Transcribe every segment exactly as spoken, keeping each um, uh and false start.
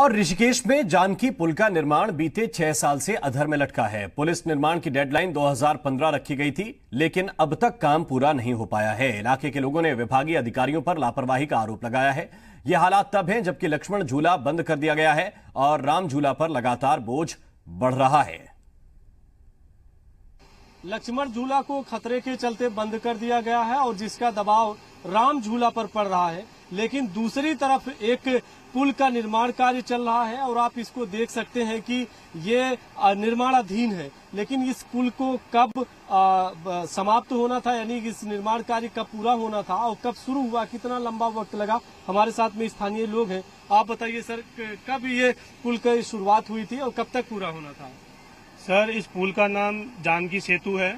और ऋषिकेश में जानकी पुल का निर्माण बीते छह साल से अधर में लटका है। पुलिस निर्माण की डेडलाइन दो हज़ार पंद्रह रखी गई थी, लेकिन अब तक काम पूरा नहीं हो पाया है। इलाके के लोगों ने विभागीय अधिकारियों पर लापरवाही का आरोप लगाया है। ये हालात तब हैं जबकि लक्ष्मण झूला बंद कर दिया गया है और राम झूला पर लगातार बोझ बढ़ रहा है। लक्ष्मण झूला को खतरे के चलते बंद कर दिया गया है और जिसका दबाव राम झूला पर पड़ रहा है, लेकिन दूसरी तरफ एक पुल का निर्माण कार्य चल रहा है और आप इसको देख सकते हैं कि ये निर्माणाधीन है, लेकिन इस पुल को कब आ, समाप्त होना था, यानी कि इस निर्माण कार्य कब पूरा होना था और कब शुरू हुआ, कितना लंबा वक्त लगा। हमारे साथ में स्थानीय लोग हैं, आप बताइए सर, कब ये पुल की शुरुआत हुई थी और कब तक पूरा होना था? सर, इस पुल का नाम जानकी सेतु है।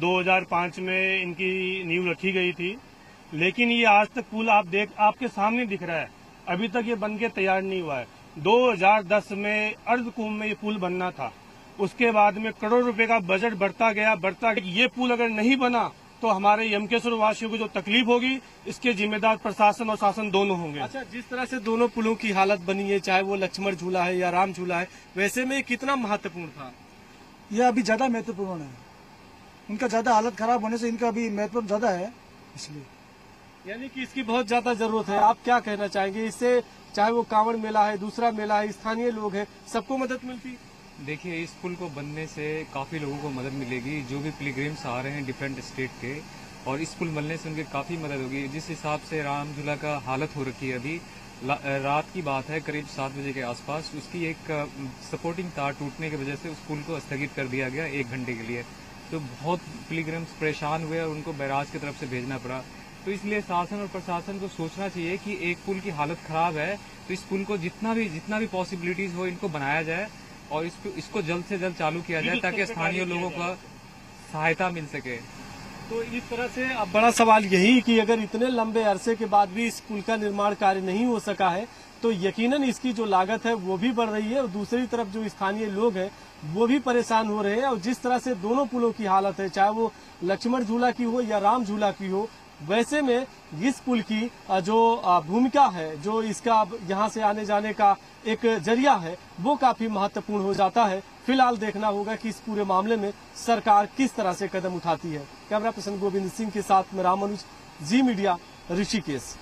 दो हज़ार पाँच में इनकी नींव रखी गई थी, लेकिन ये आज तक पुल आप देख आपके सामने दिख रहा है, अभी तक ये बन के तैयार नहीं हुआ है। दो हज़ार दस में अर्ध कुंभ में ये पुल बनना था, उसके बाद में करोड़ रुपए का बजट बढ़ता गया बढ़ता गया। ये पुल अगर नहीं बना तो हमारे यमकेश्वर वासियों को जो तकलीफ होगी, इसके जिम्मेदार प्रशासन और शासन दोनों होंगे। अच्छा, जिस तरह से दोनों पुलों की हालत बनी है, चाहे वो लक्ष्मण झूला है या राम झूला है, वैसे में कितना महत्वपूर्ण था? यह अभी ज्यादा महत्वपूर्ण है, इनका ज्यादा हालत खराब होने से इनका अभी महत्व ज्यादा है, इसलिए यानी कि इसकी बहुत ज्यादा जरूरत है। आप क्या कहना चाहेंगे? इससे चाहे वो कांवड़ मेला है, दूसरा मेला है, स्थानीय लोग हैं, सबको मदद मिलती। देखिए, इस पुल को बनने से काफी लोगों को मदद मिलेगी, जो भी पिलग्रिम्स आ रहे हैं डिफरेंट स्टेट के, और इस पुल बनने से उनकी काफी मदद होगी। जिस हिसाब से राम झूला का हालत हो रखी है, अभी रात की बात है, करीब सात बजे के आसपास उसकी एक सपोर्टिंग तार टूटने की वजह से उस पुल को स्थगित कर दिया गया एक घंटे के लिए। तो बहुत पिलग्रिम्स परेशान हुए और उनको बैराज की तरफ से भेजना पड़ा। तो इसलिए शासन और प्रशासन को सोचना चाहिए कि एक पुल की हालत खराब है, तो इस पुल को जितना भी जितना भी पॉसिबिलिटीज हो इनको बनाया जाए और इसको इसको जल्द से जल्द चालू किया जाए, ताकि स्थानीय लोगों को सहायता मिल सके। तो इस तरह से अब बड़ा सवाल यही कि अगर इतने लंबे अरसे के बाद भी इस पुल का निर्माण कार्य नहीं हो सका है, तो यकीनन इसकी जो लागत है वो भी बढ़ रही है और दूसरी तरफ जो स्थानीय लोग हैं वो भी परेशान हो रहे हैं। और जिस तरह से दोनों पुलों की हालत है, चाहे वो लक्ष्मण झूला की हो या राम झूला की हो, वैसे में इस पुल की जो भूमिका है, जो इसका यहाँ से आने जाने का एक जरिया है, वो काफी महत्वपूर्ण हो जाता है। फिलहाल देखना होगा कि इस पूरे मामले में सरकार किस तरह से कदम उठाती है। कैमरा पर्सन गोबिंद सिंह के साथ में रामानुज, जी मीडिया, ऋषिकेश।